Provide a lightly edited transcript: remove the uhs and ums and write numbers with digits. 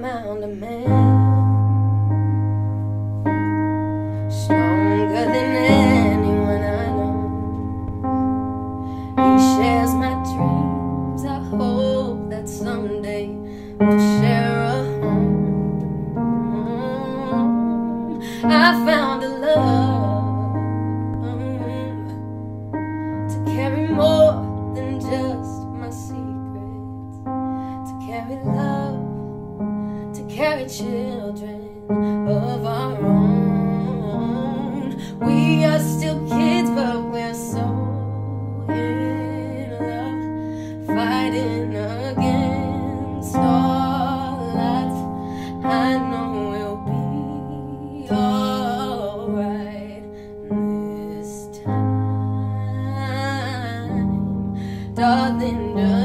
found a man stronger than anyone I know. He shares my dreams. I hope that someday we'll share a home. I found a love to carry more than just my secrets, to carry love, carry children of our own. We are still kids, but we're so in love, fighting against all odds. I know we'll be alright this time, darling.